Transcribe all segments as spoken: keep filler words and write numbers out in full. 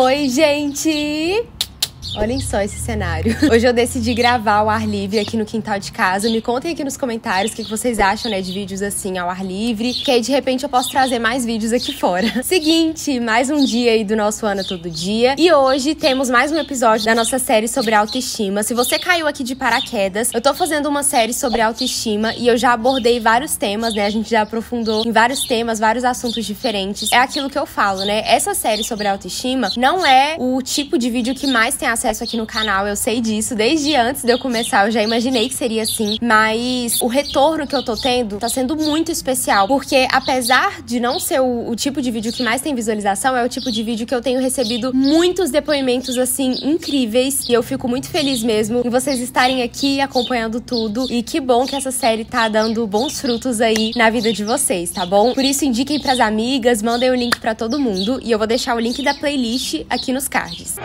Oi, gente! Olhem só esse cenário. Hoje eu decidi gravar ao ar livre aqui no quintal de casa. Me contem aqui nos comentários o que vocês acham, né, de vídeos assim ao ar livre, que aí de repente eu posso trazer mais vídeos aqui fora. Seguinte, mais um dia aí do nosso Ana Todo Dia. E hoje temos mais um episódio da nossa série sobre autoestima. Se você caiu aqui de paraquedas, eu tô fazendo uma série sobre autoestima e eu já abordei vários temas, né? A gente já aprofundou em vários temas, vários assuntos diferentes. É aquilo que eu falo, né? Essa série sobre autoestima não é o tipo de vídeo que mais tem a acesso aqui no canal, eu sei disso. Desde antes de eu começar, eu já imaginei que seria assim. Mas o retorno que eu tô tendo tá sendo muito especial. Porque apesar de não ser o, o tipo de vídeo que mais tem visualização, é o tipo de vídeo que eu tenho recebido muitos depoimentos, assim, incríveis. E eu fico muito feliz mesmo em vocês estarem aqui acompanhando tudo. E que bom que essa série tá dando bons frutos aí na vida de vocês, tá bom? Por isso, indiquem pras amigas, mandem o link pra todo mundo. E eu vou deixar o link da playlist aqui nos cards.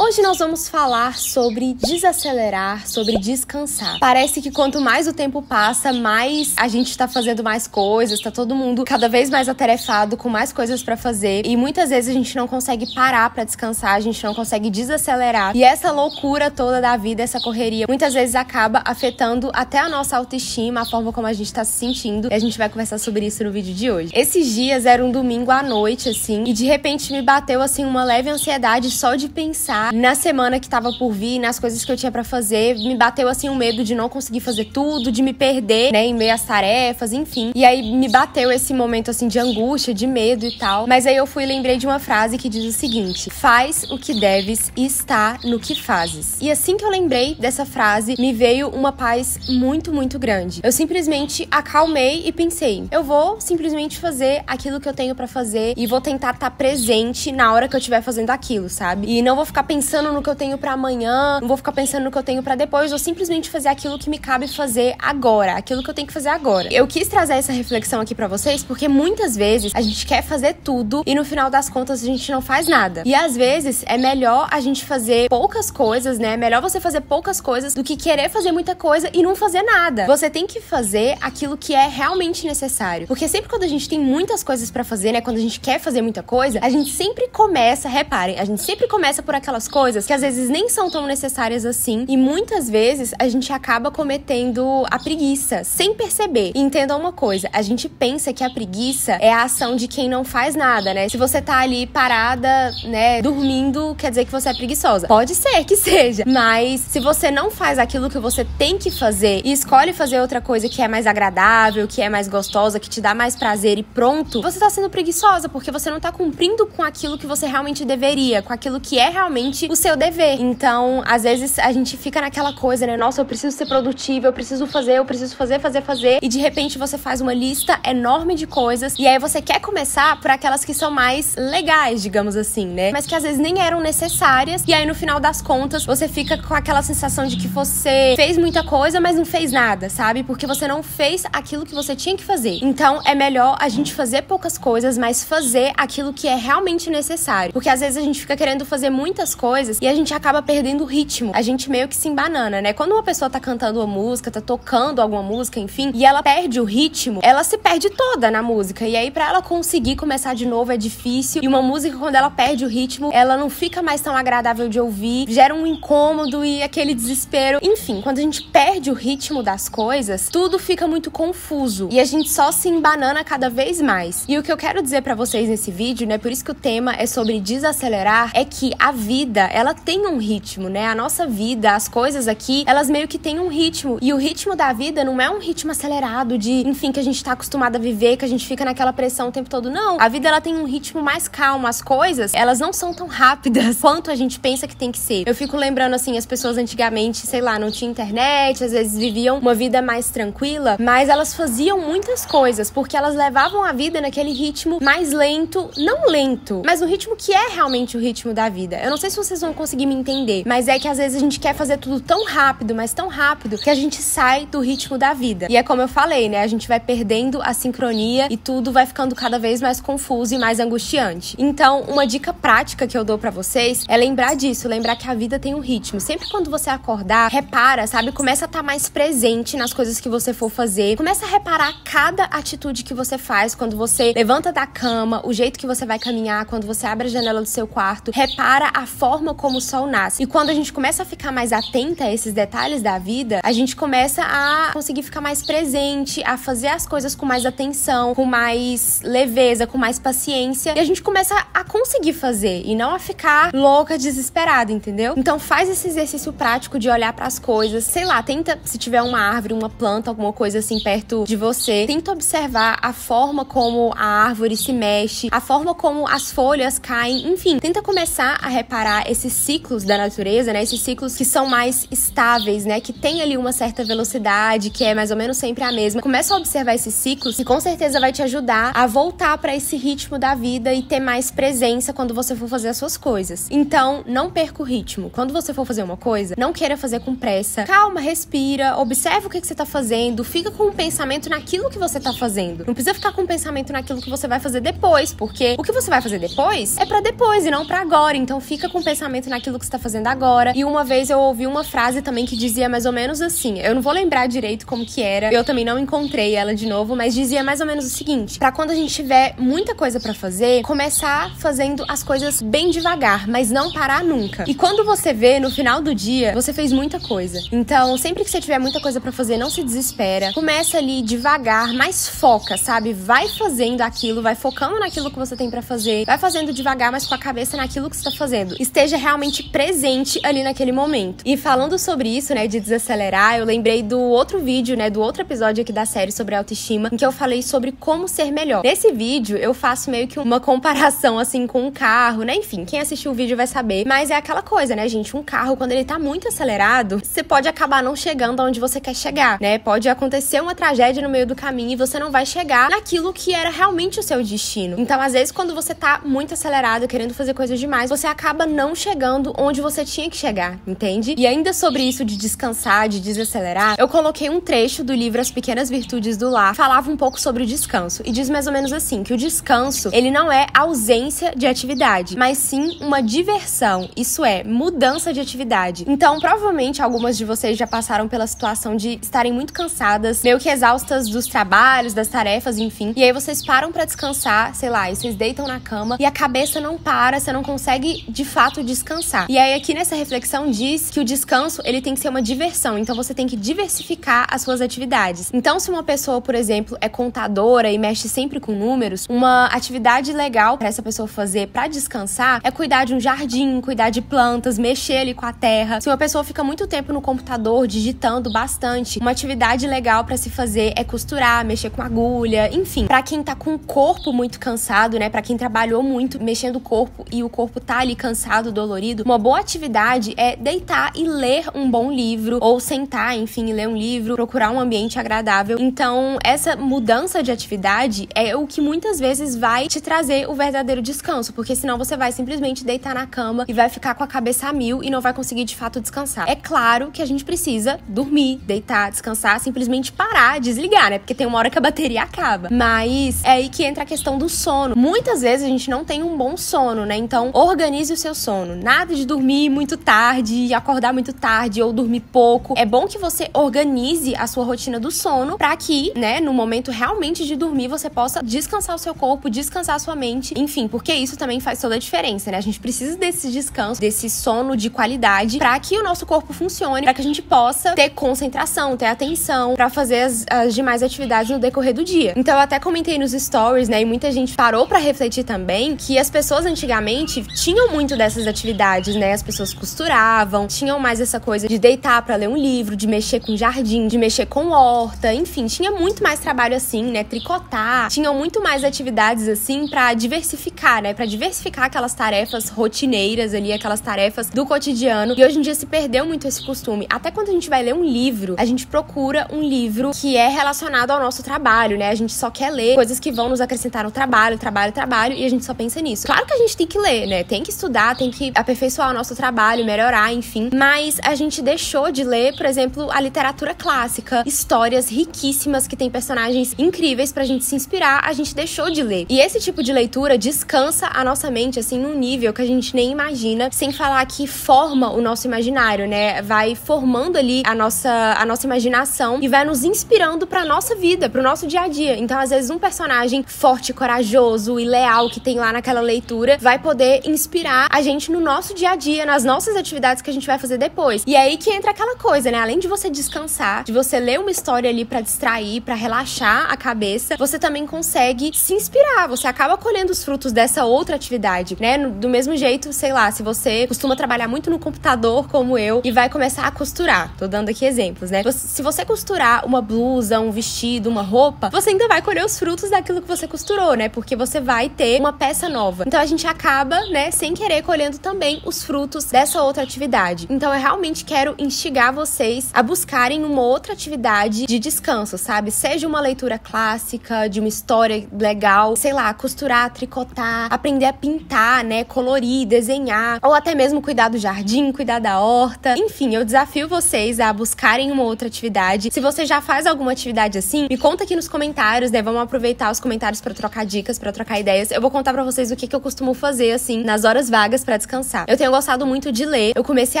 Hoje nós vamos falar sobre desacelerar, sobre descansar. Parece que quanto mais o tempo passa, mais a gente tá fazendo mais coisas, tá todo mundo cada vez mais atarefado, com mais coisas pra fazer. E muitas vezes a gente não consegue parar pra descansar, a gente não consegue desacelerar. E essa loucura toda da vida, essa correria, muitas vezes acaba afetando até a nossa autoestima, a forma como a gente tá se sentindo. E a gente vai conversar sobre isso no vídeo de hoje. Esses dias era um domingo à noite, assim, e de repente me bateu, assim, uma leve ansiedade só de pensar na semana que tava por vir, nas coisas que eu tinha pra fazer. Me bateu, assim, um medo de não conseguir fazer tudo, de me perder, né, em meio às tarefas, enfim. E aí me bateu esse momento, assim, de angústia, de medo e tal. Mas aí eu fui e lembrei de uma frase que diz o seguinte: faz o que deves e está no que fazes. E assim que eu lembrei dessa frase, me veio uma paz muito, muito grande. Eu simplesmente acalmei e pensei: eu vou simplesmente fazer aquilo que eu tenho pra fazer e vou tentar estar presente na hora que eu estiver fazendo aquilo, sabe? E não vou ficar pensando pensando no que eu tenho pra amanhã, não vou ficar pensando no que eu tenho pra depois, ou simplesmente fazer aquilo que me cabe fazer agora, aquilo que eu tenho que fazer agora. Eu quis trazer essa reflexão aqui pra vocês, porque muitas vezes a gente quer fazer tudo e no final das contas a gente não faz nada. E às vezes é melhor a gente fazer poucas coisas, né? É melhor você fazer poucas coisas do que querer fazer muita coisa e não fazer nada. Você tem que fazer aquilo que é realmente necessário. Porque sempre quando a gente tem muitas coisas pra fazer, né? Quando a gente quer fazer muita coisa, a gente sempre começa, reparem, a gente sempre começa por aquelas coisas que às vezes nem são tão necessárias assim, e muitas vezes a gente acaba cometendo a preguiça sem perceber. E entenda uma coisa, a gente pensa que a preguiça é a ação de quem não faz nada, né? Se você tá ali parada, né, dormindo, quer dizer que você é preguiçosa. Pode ser que seja, mas se você não faz aquilo que você tem que fazer e escolhe fazer outra coisa que é mais agradável, que é mais gostosa, que te dá mais prazer e pronto, você tá sendo preguiçosa, porque você não tá cumprindo com aquilo que você realmente deveria, com aquilo que é realmente o seu dever. Então, às vezes a gente fica naquela coisa, né? Nossa, eu preciso ser produtiva, eu preciso fazer, eu preciso fazer, fazer, fazer. E de repente você faz uma lista enorme de coisas e aí você quer começar por aquelas que são mais legais, digamos assim, né? Mas que às vezes nem eram necessárias. E aí no final das contas você fica com aquela sensação de que você fez muita coisa, mas não fez nada, sabe? Porque você não fez aquilo que você tinha que fazer. Então, é melhor a gente fazer poucas coisas, mas fazer aquilo que é realmente necessário. Porque às vezes a gente fica querendo fazer muitas coisas Coisas, e a gente acaba perdendo o ritmo. A gente meio que se embanana, né? Quando uma pessoa tá cantando uma música, tá tocando alguma música, enfim, e ela perde o ritmo, ela se perde toda na música. E aí pra ela conseguir começar de novo é difícil. E uma música, quando ela perde o ritmo, ela não fica mais tão agradável de ouvir, gera um incômodo e aquele desespero. Enfim, quando a gente perde o ritmo das coisas, tudo fica muito confuso e a gente só se embanana cada vez mais. E o que eu quero dizer pra vocês nesse vídeo, né? Por isso que o tema é sobre desacelerar, é que a vida, ela tem um ritmo, né? A nossa vida, as coisas aqui, elas meio que têm um ritmo. E o ritmo da vida não é um ritmo acelerado de, enfim, que a gente tá acostumado a viver, que a gente fica naquela pressão o tempo todo. Não. A vida, ela tem um ritmo mais calmo. As coisas, elas não são tão rápidas quanto a gente pensa que tem que ser. Eu fico lembrando, assim, as pessoas antigamente, sei lá, não tinha internet, às vezes viviam uma vida mais tranquila, mas elas faziam muitas coisas, porque elas levavam a vida naquele ritmo mais lento, não lento, mas um ritmo que é realmente o ritmo da vida. Eu não sei se você vocês vão conseguir me entender. Mas é que às vezes a gente quer fazer tudo tão rápido, mas tão rápido, que a gente sai do ritmo da vida. E é como eu falei, né? A gente vai perdendo a sincronia e tudo vai ficando cada vez mais confuso e mais angustiante. Então, uma dica prática que eu dou pra vocês é lembrar disso, lembrar que a vida tem um ritmo. Sempre quando você acordar, repara, sabe? Começa a estar mais presente nas coisas que você for fazer. Começa a reparar cada atitude que você faz, quando você levanta da cama, o jeito que você vai caminhar, quando você abre a janela do seu quarto. Repara a forma como o sol nasce. E quando a gente começa a ficar mais atenta a esses detalhes da vida, a gente começa a conseguir ficar mais presente, a fazer as coisas com mais atenção, com mais leveza, com mais paciência. E a gente começa a conseguir fazer e não a ficar louca, desesperada, entendeu? Então faz esse exercício prático de olhar pras coisas. Sei lá, tenta, se tiver uma árvore, uma planta, alguma coisa assim perto de você, tenta observar a forma como a árvore se mexe, a forma como as folhas caem, enfim. Tenta começar a reparar esses ciclos da natureza, né? Esses ciclos que são mais estáveis, né? Que tem ali uma certa velocidade, que é mais ou menos sempre a mesma. Começa a observar esses ciclos e com certeza vai te ajudar a voltar pra esse ritmo da vida e ter mais presença quando você for fazer as suas coisas. Então, não perca o ritmo. Quando você for fazer uma coisa, não queira fazer com pressa. Calma, respira, observa o que, que você tá fazendo, fica com um pensamento naquilo que você tá fazendo. Não precisa ficar com um pensamento naquilo que você vai fazer depois, porque o que você vai fazer depois é pra depois e não pra agora. Então, fica com um pensamento naquilo que você tá fazendo agora. E uma vez eu ouvi uma frase também que dizia mais ou menos assim, eu não vou lembrar direito como que era, eu também não encontrei ela de novo, mas dizia mais ou menos o seguinte, pra quando a gente tiver muita coisa pra fazer, começar fazendo as coisas bem devagar, mas não parar nunca. E quando você vê, no final do dia, você fez muita coisa. Então, sempre que você tiver muita coisa pra fazer, não se desespera, começa ali devagar, mas foca, sabe? Vai fazendo aquilo, vai focando naquilo que você tem pra fazer, vai fazendo devagar, mas com a cabeça naquilo que você tá fazendo. Esteja realmente presente ali naquele momento. E falando sobre isso, né, de desacelerar, eu lembrei do outro vídeo, né, do outro episódio aqui da série sobre autoestima, em que eu falei sobre como ser melhor. Nesse vídeo, eu faço meio que uma comparação, assim, com um carro, né, enfim, quem assistiu o vídeo vai saber, mas é aquela coisa, né, gente, um carro, quando ele tá muito acelerado, você pode acabar não chegando aonde você quer chegar, né, pode acontecer uma tragédia no meio do caminho e você não vai chegar naquilo que era realmente o seu destino. Então, às vezes, quando você tá muito acelerado, querendo fazer coisas demais, você acaba não chegando onde você tinha que chegar, entende? E ainda sobre isso de descansar, de desacelerar, eu coloquei um trecho do livro As Pequenas Virtudes do Lar, falava um pouco sobre o descanso, e diz mais ou menos assim, que o descanso, ele não é ausência de atividade, mas sim uma diversão, isso é, mudança de atividade. Então, provavelmente, algumas de vocês já passaram pela situação de estarem muito cansadas, meio que exaustas dos trabalhos, das tarefas, enfim, e aí vocês param pra descansar, sei lá, e vocês deitam na cama, e a cabeça não para, você não consegue, de fato, descansar. E aí, aqui nessa reflexão, diz que o descanso, ele tem que ser uma diversão, então você tem que diversificar as suas atividades. Então, se uma pessoa, por exemplo, é contadora e mexe sempre com números, uma atividade legal pra essa pessoa fazer pra descansar é cuidar de um jardim, cuidar de plantas, mexer ali com a terra. Se uma pessoa fica muito tempo no computador, digitando bastante, uma atividade legal pra se fazer é costurar, mexer com agulha, enfim. Pra quem tá com o corpo muito cansado, né, pra quem trabalhou muito mexendo o corpo e o corpo tá ali cansado, dolorido, uma boa atividade é deitar e ler um bom livro, ou sentar, enfim, e ler um livro, procurar um ambiente agradável. Então, essa mudança de atividade é o que muitas vezes vai te trazer o verdadeiro descanso, porque senão você vai simplesmente deitar na cama e vai ficar com a cabeça a mil e não vai conseguir de fato descansar. É claro que a gente precisa dormir, deitar, descansar, simplesmente parar, desligar, né? Porque tem uma hora que a bateria acaba. Mas é aí que entra a questão do sono. Muitas vezes a gente não tem um bom sono, né? Então, organize o seu sono. Nada de dormir muito tarde, acordar muito tarde ou dormir pouco. É bom que você organize a sua rotina do sono pra que, né, no momento realmente de dormir, você possa descansar o seu corpo, descansar a sua mente, enfim, porque isso também faz toda a diferença, né? A gente precisa desse descanso, desse sono de qualidade pra que o nosso corpo funcione, pra que a gente possa ter concentração, ter atenção pra fazer as, as demais atividades no decorrer do dia. Então, eu até comentei nos stories, né, e muita gente parou pra refletir também que as pessoas antigamente tinham muito dessas atividades, né? As pessoas costuravam, tinham mais essa coisa de deitar pra ler um livro, de mexer com jardim, de mexer com horta, enfim, tinha muito mais trabalho assim, né, tricotar, tinham muito mais atividades assim pra diversificar, né, pra diversificar aquelas tarefas rotineiras ali, aquelas tarefas do cotidiano, e hoje em dia se perdeu muito esse costume. Até quando a gente vai ler um livro, a gente procura um livro que é relacionado ao nosso trabalho, né, a gente só quer ler coisas que vão nos acrescentar no trabalho, trabalho, trabalho, e a gente só pensa nisso. Claro que a gente tem que ler, né, tem que estudar, tem que que aperfeiçoar o nosso trabalho, melhorar, enfim. Mas a gente deixou de ler, por exemplo, a literatura clássica, histórias riquíssimas que tem personagens incríveis pra gente se inspirar, a gente deixou de ler. E esse tipo de leitura descansa a nossa mente, assim, num nível que a gente nem imagina, sem falar que forma o nosso imaginário, né? Vai formando ali a nossa, a nossa imaginação e vai nos inspirando pra nossa vida, pro nosso dia a dia. Então, às vezes, um personagem forte, corajoso e leal que tem lá naquela leitura vai poder inspirar a gente no nosso dia a dia, nas nossas atividades que a gente vai fazer depois. E aí que entra aquela coisa, né? Além de você descansar, de você ler uma história ali pra distrair, pra relaxar a cabeça, você também consegue se inspirar, você acaba colhendo os frutos dessa outra atividade, né? Do mesmo jeito, sei lá, se você costuma trabalhar muito no computador, como eu, e vai começar a costurar. Tô dando aqui exemplos, né? Se você costurar uma blusa, um vestido, uma roupa, você ainda vai colher os frutos daquilo que você costurou, né? Porque você vai ter uma peça nova. Então a gente acaba, né, sem querer, colhendo também os frutos dessa outra atividade. Então eu realmente quero instigar vocês a buscarem uma outra atividade de descanso, sabe? Seja uma leitura clássica, de uma história legal, sei lá, costurar, tricotar, aprender a pintar, né? Colorir, desenhar, ou até mesmo cuidar do jardim, cuidar da horta. Enfim, eu desafio vocês a buscarem uma outra atividade. Se você já faz alguma atividade assim, me conta aqui nos comentários, né? Vamos aproveitar os comentários pra trocar dicas, pra trocar ideias. Eu vou contar pra vocês o que, que eu costumo fazer, assim, nas horas vagas pra descansar. Eu tenho gostado muito de ler. Eu comecei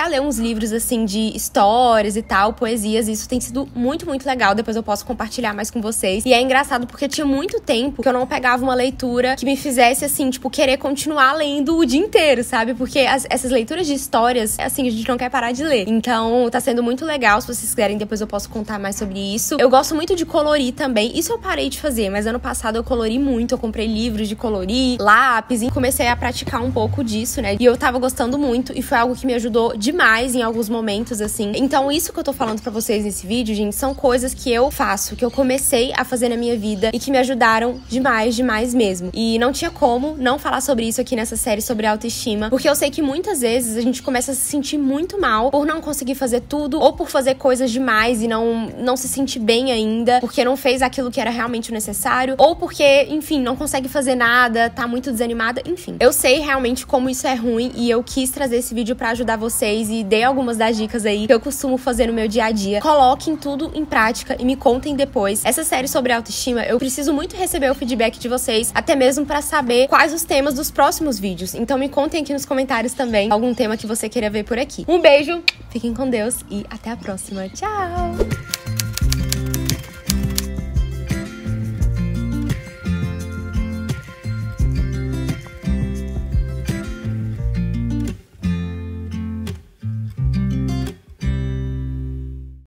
a ler uns livros, assim, de histórias e tal, poesias, e isso tem sido muito, muito legal. Depois eu posso compartilhar mais com vocês. E é engraçado porque tinha muito tempo que eu não pegava uma leitura que me fizesse, assim, tipo, querer continuar lendo o dia inteiro, sabe? Porque as, essas leituras de histórias, assim, a gente não quer parar de ler. Então, tá sendo muito legal. Se vocês quiserem, depois eu posso contar mais sobre isso. Eu gosto muito de colorir também. Isso eu parei de fazer, mas ano passado eu colori muito. Eu comprei livros de colorir, lápis, e comecei a praticar um pouco disso, né? E eu tava gostando muito, e foi algo que me ajudou demais em alguns momentos, assim. Então, isso que eu tô falando pra vocês nesse vídeo, gente, são coisas que eu faço, que eu comecei a fazer na minha vida e que me ajudaram demais, demais mesmo. E não tinha como não falar sobre isso aqui nessa série sobre autoestima, porque eu sei que muitas vezes a gente começa a se sentir muito mal por não conseguir fazer tudo, ou por fazer coisas demais e não, não se sentir bem ainda, porque não fez aquilo que era realmente necessário, ou porque, enfim, não consegue fazer nada, tá muito desanimada, enfim. Eu sei realmente como isso é ruim e eu quis trazer esse vídeo pra ajudar vocês e dei algumas das dicas aí que eu costumo fazer no meu dia a dia. Coloquem tudo em prática e me contem depois. Essa série sobre autoestima, eu preciso muito receber o feedback de vocês, até mesmo pra saber quais os temas dos próximos vídeos. Então me contem aqui nos comentários também algum tema que você queira ver por aqui. Um beijo, fiquem com Deus e até a próxima. Tchau!